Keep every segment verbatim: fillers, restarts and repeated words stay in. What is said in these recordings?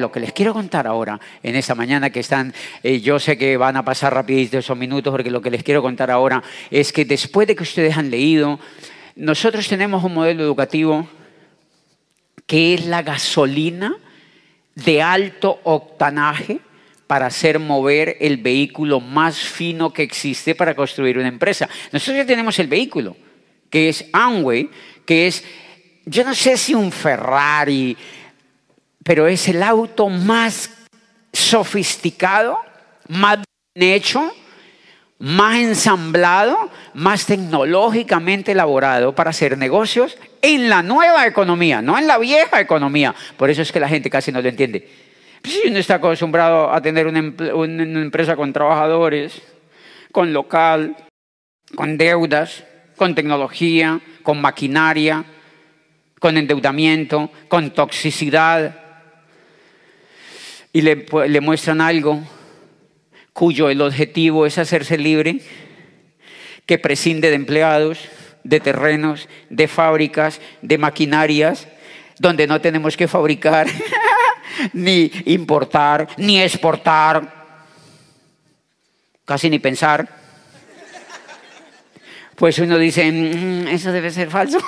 lo que les quiero contar ahora, en esta mañana que están, eh, yo sé que van a pasar rapidito esos minutos, porque lo que les quiero contar ahora es que después de que ustedes han leído, nosotros tenemos un modelo educativo que es la gasolina de alto octanaje para hacer mover el vehículo más fino que existe para construir una empresa. Nosotros ya tenemos el vehículo, que es Amway, que es, yo no sé si un Ferrari, pero es el auto más sofisticado, más bien hecho, más ensamblado, más tecnológicamente elaborado para hacer negocios en la nueva economía, no en la vieja economía. Por eso es que la gente casi no lo entiende. Pues si uno está acostumbrado a tener una, una empresa con trabajadores, con local, con deudas, con tecnología, con maquinaria, con endeudamiento, con toxicidad, y le, le muestran algo cuyo el objetivo es hacerse libre, que prescinde de empleados, de terrenos, de fábricas, de maquinarias, donde no tenemos que fabricar, ni importar, ni exportar, casi ni pensar. Pues uno dice, mmm, eso debe ser falso.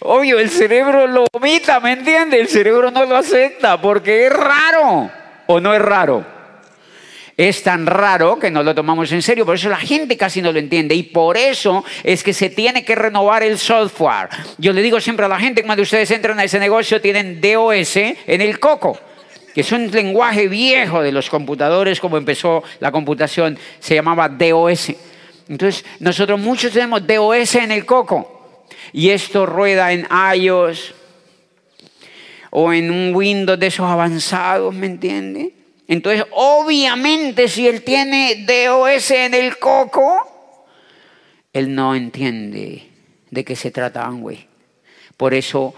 Obvio, el cerebro lo omita, ¿me entiende? El cerebro no lo acepta porque es raro, ¿o no es raro? Es tan raro que no lo tomamos en serio, por eso la gente casi no lo entiende, y por eso es que se tiene que renovar el software. Yo le digo siempre a la gente, cuando ustedes entran a ese negocio, tienen D O S en el coco, que es un lenguaje viejo de los computadores, como empezó la computación, se llamaba D O S. Entonces, nosotros muchos tenemos D O S en el coco, y esto rueda en iOS o en un Windows de esos avanzados, ¿me entiende? Entonces, obviamente, si él tiene D O S en el coco, él no entiende de qué se trata Amway. Por eso,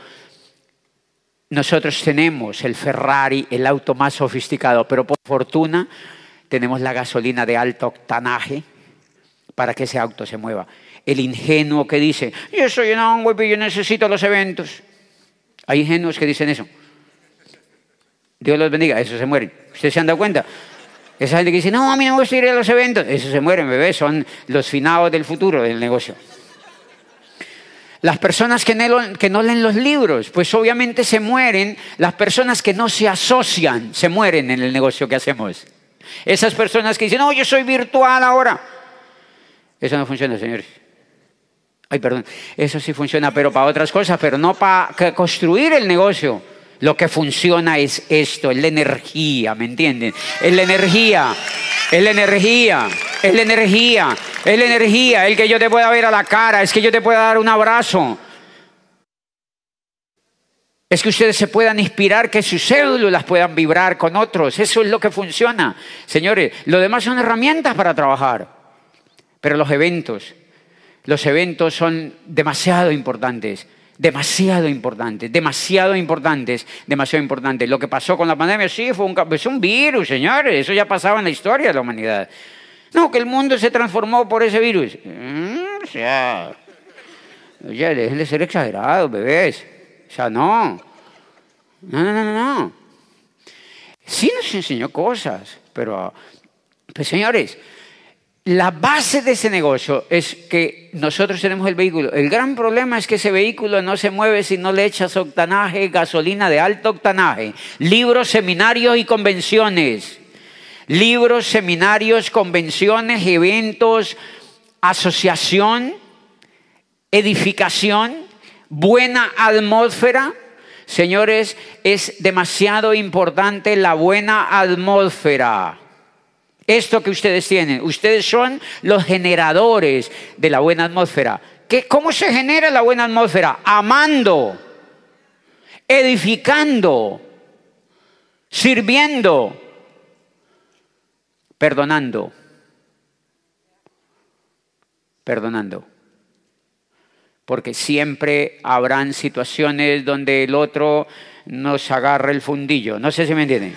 nosotros tenemos el Ferrari, el auto más sofisticado, pero por fortuna tenemos la gasolina de alto octanaje para que ese auto se mueva. El ingenuo que dice, yo soy un Amway, pero yo necesito los eventos. Hay ingenuos que dicen eso. Dios los bendiga, esos se mueren. ¿Ustedes se han dado cuenta? Esa gente que dice, no, a mí no me gusta ir a los eventos. Esos se mueren, bebé, son los finados del futuro del negocio. Las personas que no leen los libros, pues obviamente se mueren. Las personas que no se asocian, se mueren en el negocio que hacemos. Esas personas que dicen, no, yo soy virtual ahora. Eso no funciona, señores. Ay, perdón. Eso sí funciona, pero para otras cosas, pero no para construir el negocio. Lo que funciona es esto, es la energía, ¿me entienden? Es la energía, es la energía, es la energía, es la energía, el que yo te pueda ver a la cara, es que yo te pueda dar un abrazo. Es que ustedes se puedan inspirar, que sus células puedan vibrar con otros, eso es lo que funciona. Señores, lo demás son herramientas para trabajar, pero los eventos, los eventos son demasiado importantes. Demasiado importantes, demasiado importantes, demasiado importantes. Lo que pasó con la pandemia, sí, fue un, es un virus, señores. Eso ya pasaba en la historia de la humanidad. No, que el mundo se transformó por ese virus. Mm, o sea, oye, dejen de ser exagerados, bebés. O sea, no. No, no, no, no. Sí nos enseñó cosas, pero... Pues, señores... La base de ese negocio es que nosotros tenemos el vehículo. El gran problema es que ese vehículo no se mueve si no le echas octanaje, gasolina de alto octanaje. Libros, seminarios y convenciones. Libros, seminarios, convenciones, eventos, asociación, edificación, buena atmósfera. Señores, es demasiado importante la buena atmósfera. Esto que ustedes tienen, ustedes son los generadores de la buena atmósfera. ¿Qué, ¿Cómo se genera la buena atmósfera? Amando, edificando, sirviendo, perdonando, perdonando. Porque siempre habrán situaciones donde el otro nos agarre el fundillo. No sé si me entienden.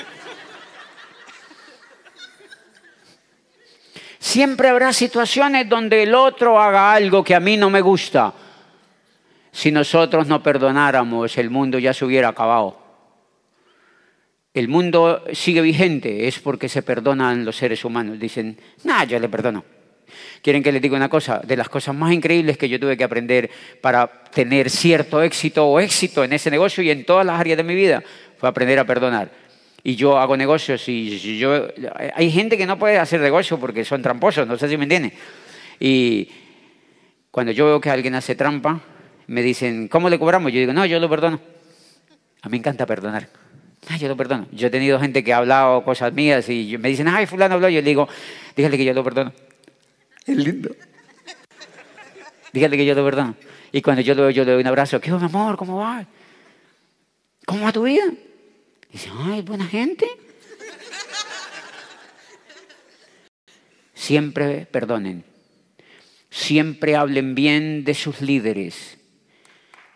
Siempre habrá situaciones donde el otro haga algo que a mí no me gusta. Si nosotros no perdonáramos, el mundo ya se hubiera acabado. el mundo sigue vigente es porque se perdonan los seres humanos. Dicen, nah, yo le perdono. ¿Quieren que les diga una cosa? De las cosas más increíbles que yo tuve que aprender para tener cierto éxito o éxito en ese negocio y en todas las áreas de mi vida fue aprender a perdonar. Y yo hago negocios y yo... Hay gente que no puede hacer negocio porque son tramposos, no sé si me entienden. Y cuando yo veo que alguien hace trampa, me dicen, ¿cómo le cobramos? Yo digo, no, yo lo perdono. A mí me encanta perdonar. Ay, yo lo perdono. Yo he tenido gente que ha hablado cosas mías y me dicen, ay, fulano habló. Yo le digo, dígale que yo lo perdono. Es lindo. Dígale que yo lo perdono. Y cuando yo lo veo, yo le doy un abrazo. ¿Qué, mi amor? ¿Cómo va? ¿Cómo va tu vida? Y dice, ay, buena gente. Siempre perdonen. Siempre hablen bien de sus líderes.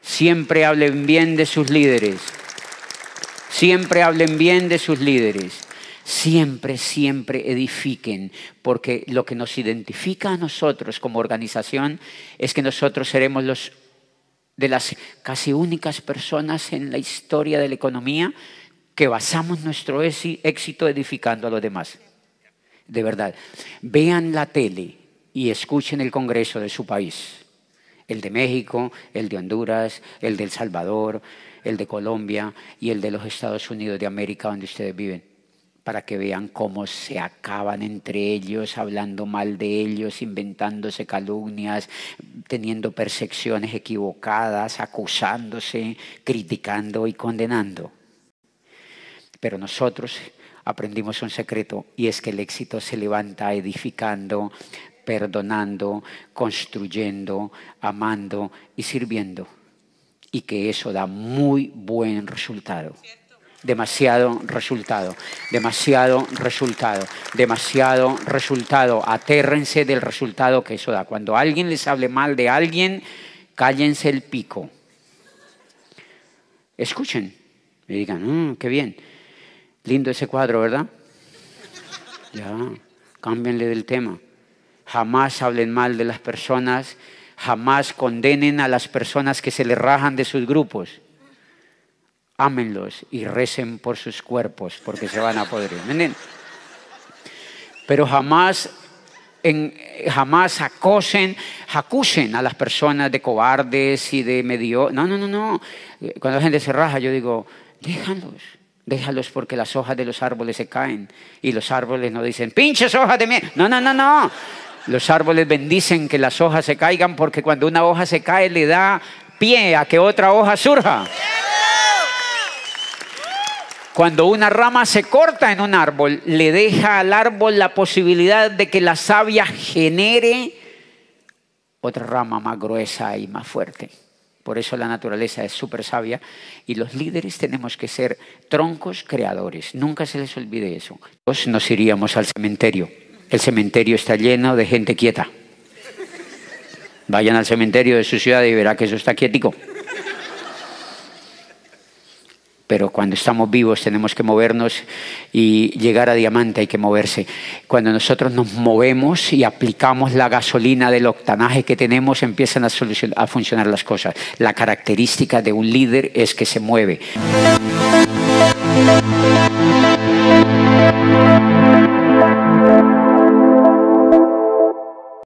Siempre hablen bien de sus líderes. Siempre hablen bien de sus líderes. Siempre, siempre edifiquen, porque lo que nos identifica a nosotros como organización es que nosotros seremos los de las casi únicas personas en la historia de la economía que basamos nuestro éxito edificando a los demás. De verdad, vean la tele y escuchen el Congreso de su país. El de México, el de Honduras, el de El Salvador, el de Colombia y el de los Estados Unidos de América, donde ustedes viven, para que vean cómo se acaban entre ellos, hablando mal de ellos, inventándose calumnias, teniendo percepciones equivocadas, acusándose, criticando y condenando. Pero nosotros aprendimos un secreto, y es que el éxito se levanta edificando, perdonando, construyendo, amando y sirviendo. Y que eso da muy buen resultado. Demasiado resultado, demasiado resultado, demasiado resultado. Atérrense del resultado que eso da. Cuando alguien les hable mal de alguien, cállense el pico. Escuchen y digan, mmm, qué bien, lindo ese cuadro, ¿verdad? Ya, cámbienle del tema. Jamás hablen mal de las personas, jamás condenen a las personas que se les rajan de sus grupos. Ámenlos y recen por sus cuerpos porque se van a podrir. Pero jamás, en, jamás acosen, acusen a las personas de cobardes y de medio. No, no, no, no. Cuando la gente se raja, yo digo, déjalos, déjalos porque las hojas de los árboles se caen y los árboles no dicen, pinches hojas de mierda. No, no, no, no. Los árboles bendicen que las hojas se caigan porque cuando una hoja se cae le da pie a que otra hoja surja. Cuando una rama se corta en un árbol, le deja al árbol la posibilidad de que la savia genere otra rama más gruesa y más fuerte. Por eso la naturaleza es súper sabia y los líderes tenemos que ser troncos creadores. Nunca se les olvide eso. Todos nos iríamos al cementerio. El cementerio está lleno de gente quieta. Vayan al cementerio de su ciudad y verá que eso está quietico. Pero cuando estamos vivos tenemos que movernos y llegar a diamante hay que moverse. Cuando nosotros nos movemos y aplicamos la gasolina del octanaje que tenemos, empiezan a, a funcionar las cosas. La característica de un líder es que se mueve.